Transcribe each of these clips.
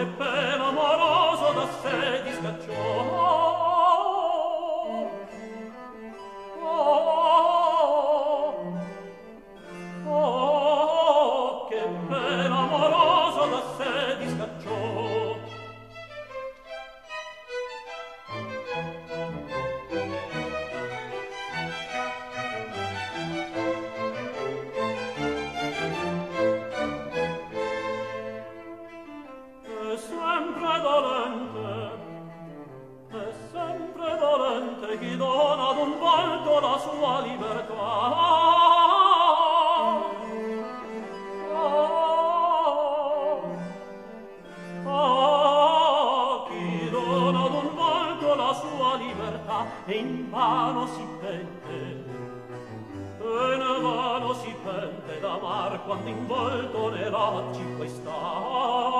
che pena amoroso da sé discacciò. Oh, che pena amoroso da sé discacciò. Chi dona ad un volto la sua libertà. Chi dona ad un volto la sua libertà e in vano si pente, e in vano si pente d'amar quando in volto ne raggi puoi star.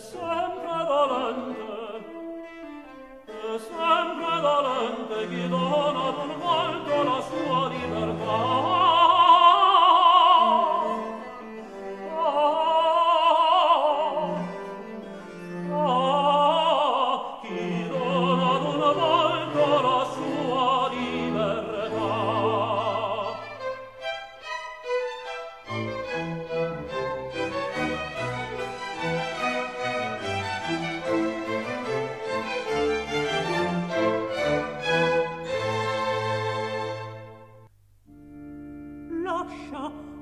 Sempre dolente chi dona ad un volto la sua libertà. Chi dona ad un volto la sua libertà.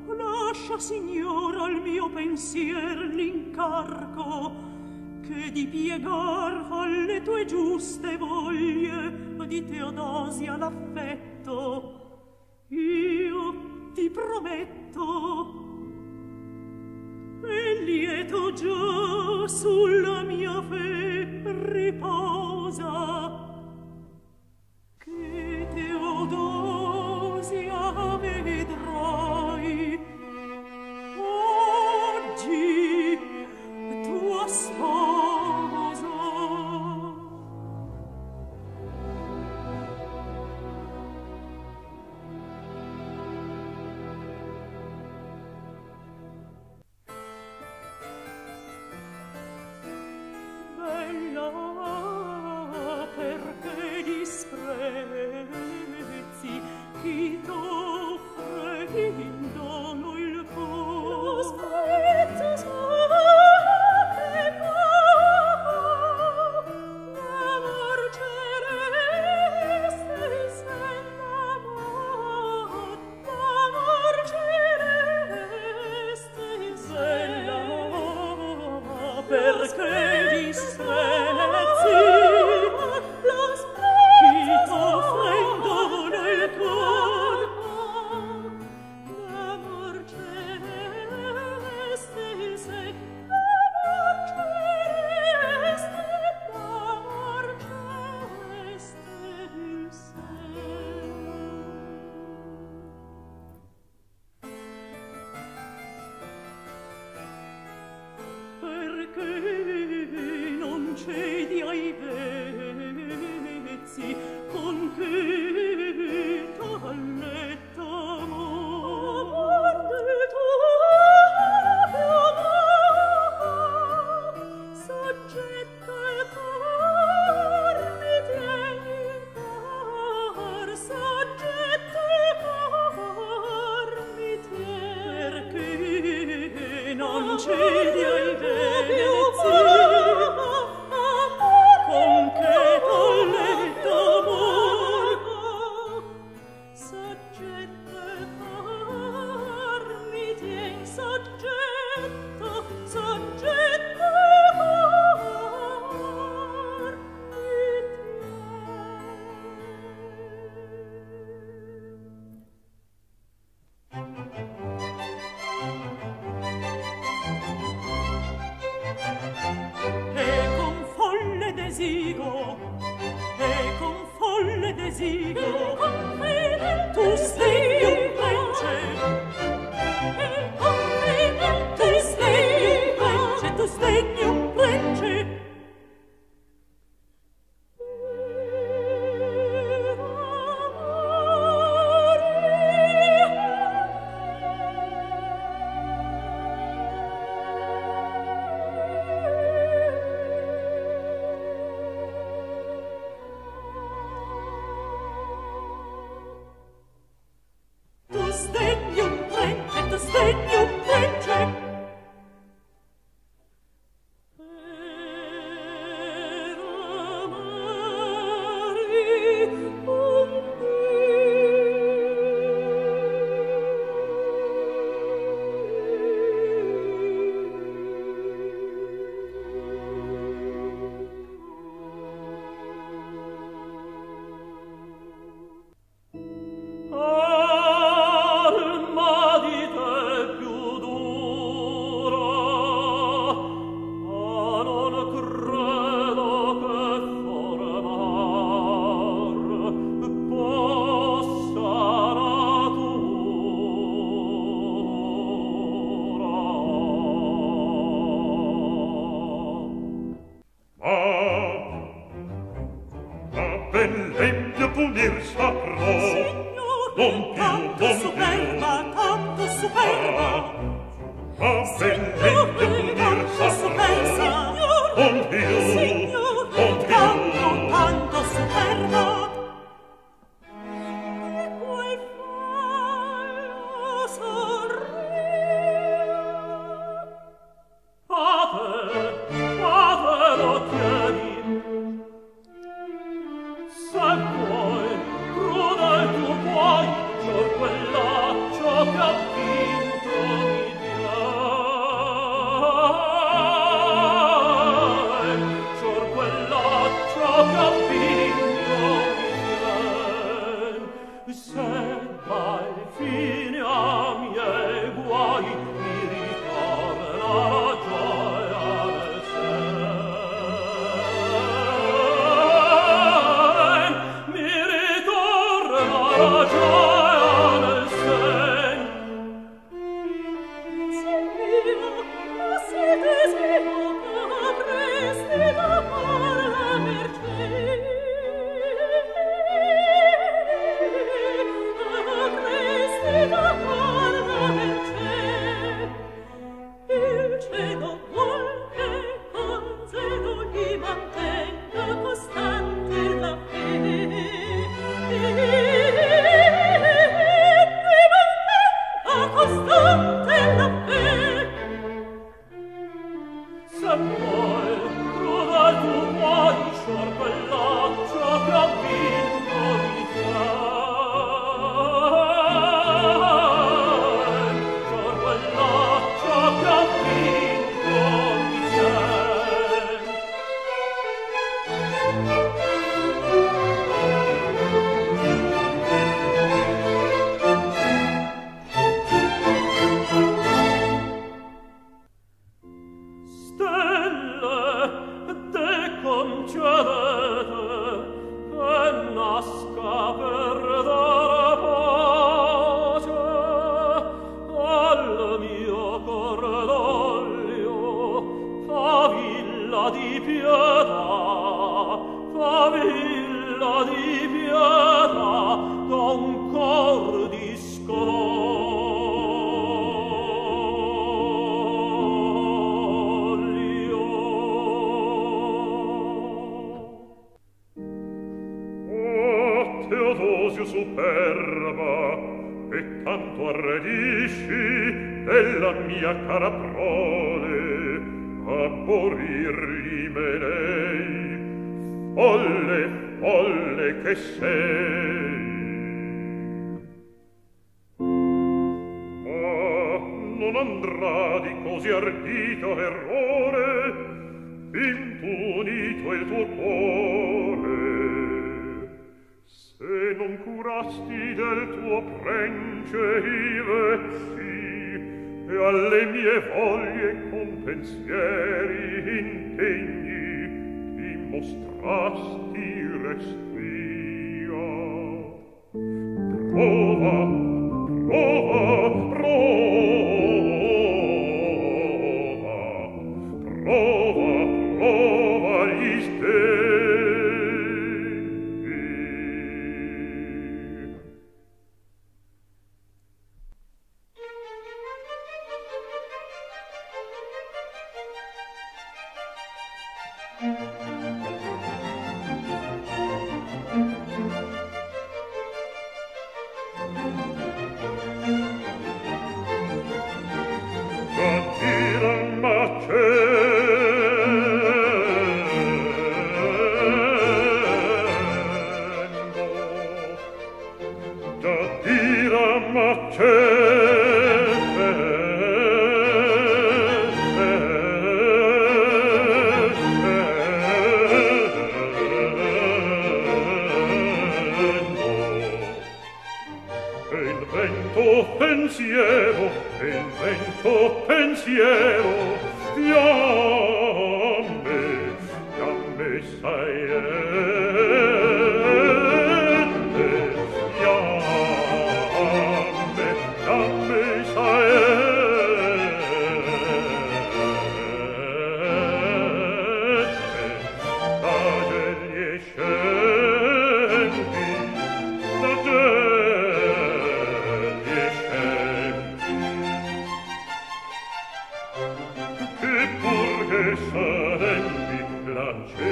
Lascia, Signora, al mio pensier l'incarco che di piegar alle tue giuste voglie di Teodosia l'affetto io ti prometto, e lieto già sulla mia fe riposa che Teodosia vedrà.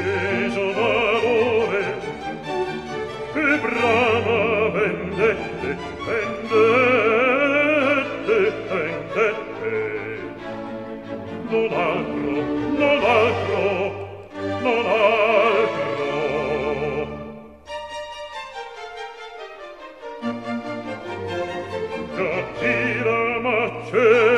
peso d'amore che brama vendette, vendette, vendette. Non altro, non altro, non altro. Cattiva macchia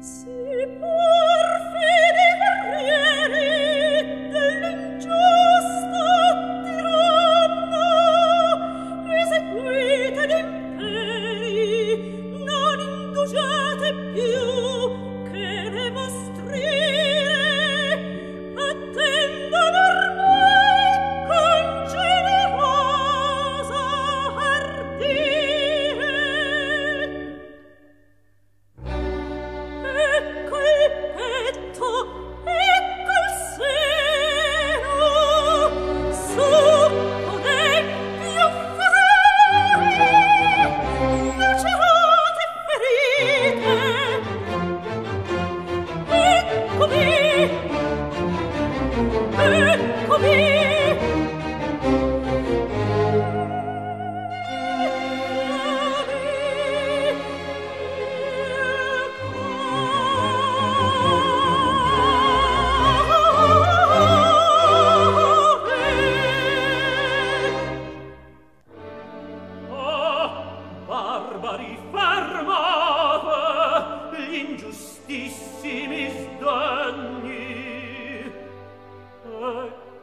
Si pur fidi guerrieri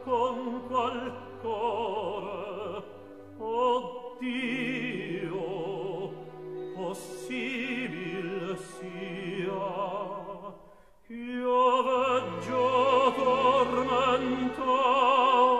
con qual core, o Dio, possibil sia. Io veggio tormentar.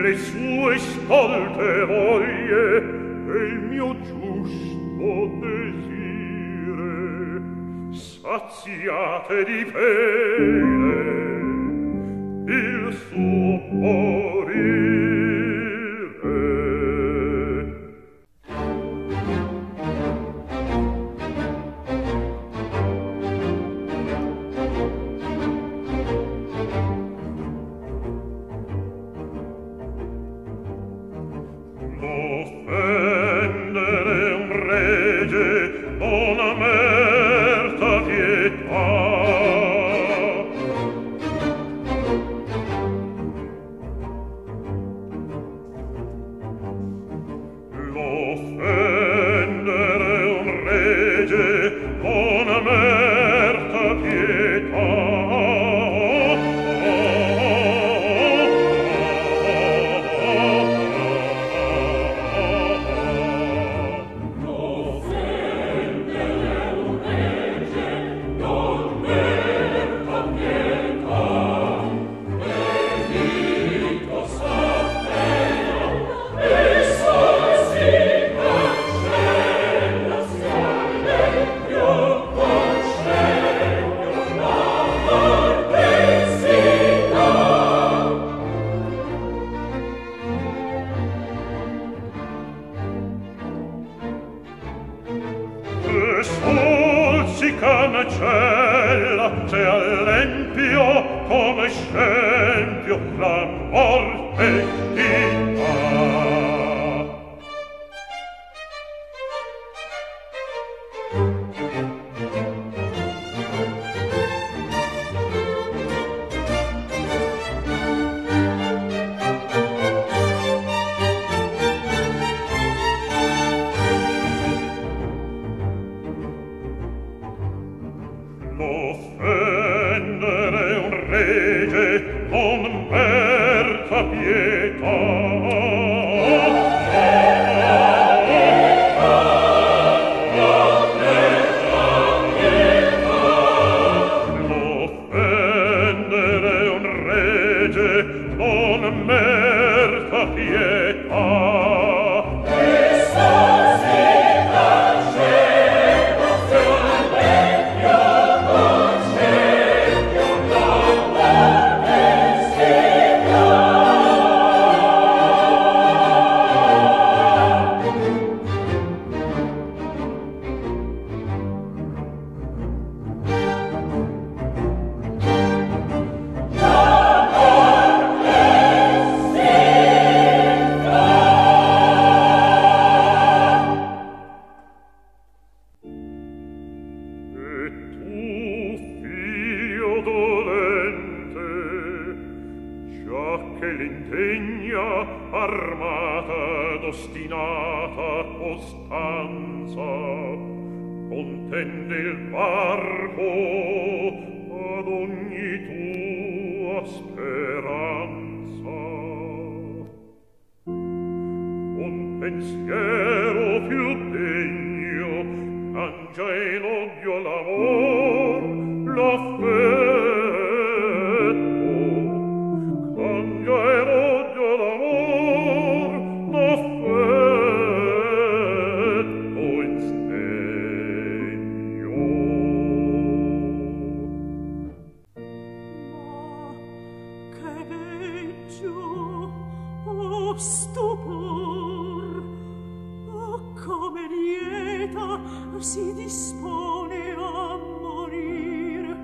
Le sue stolte voglie e il mio giusto desire saziate di bene il suo morire. piace all'empio come scempio la morte di fa. Si dispone a morir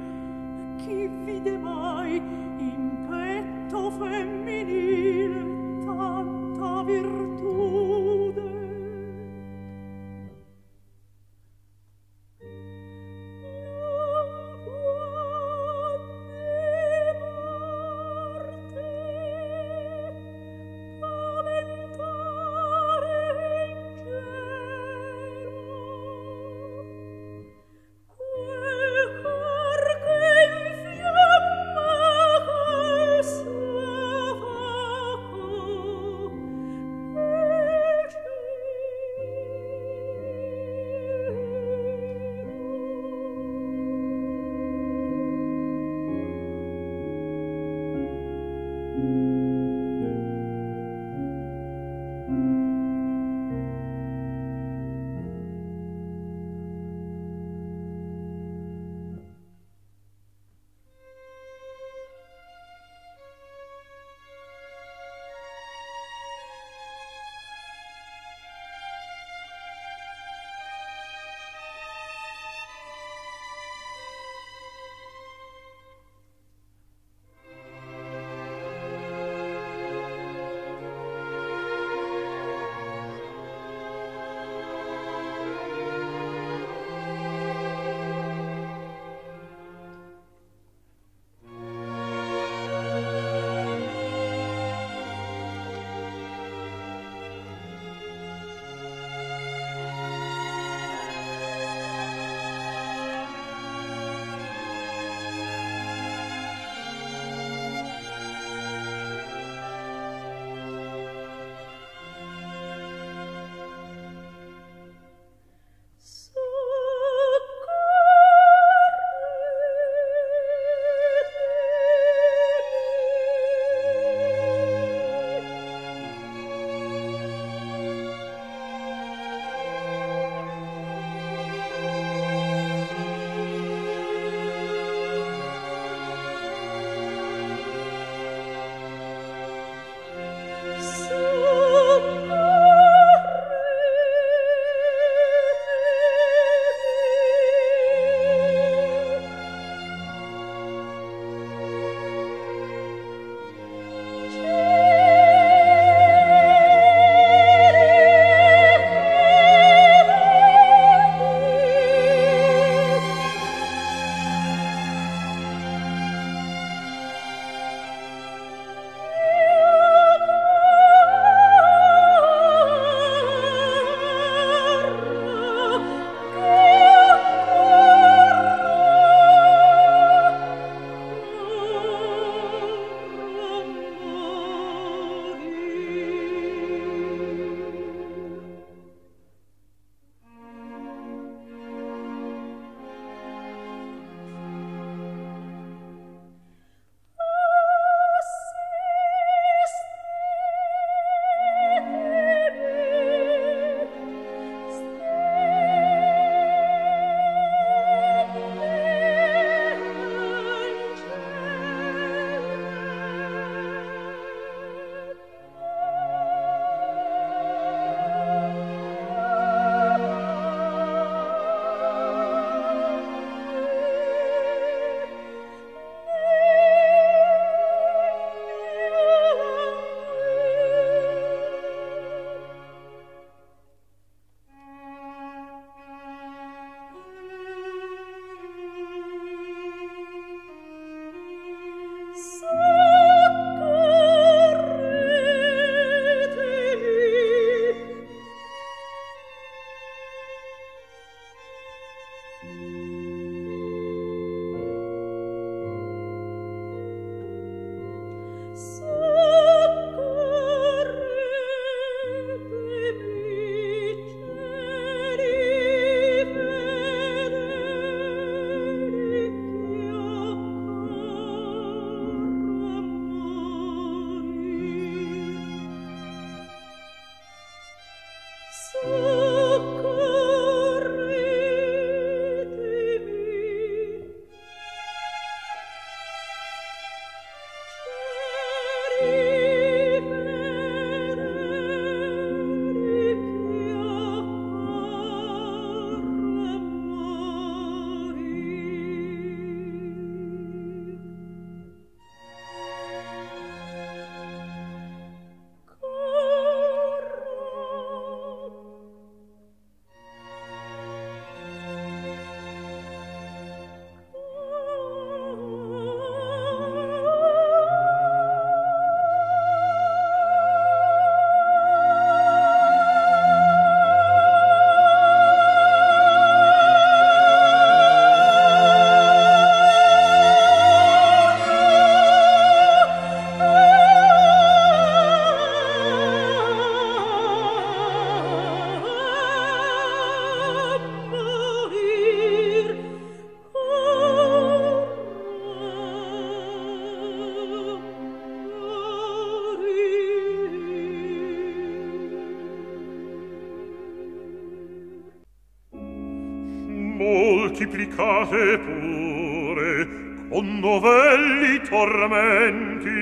moltiplicate pure con novelli tormenti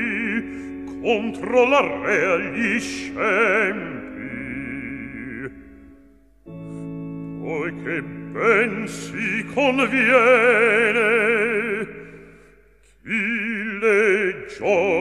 contro la rea gli scempi. Poiché ben si conviene chi le gioia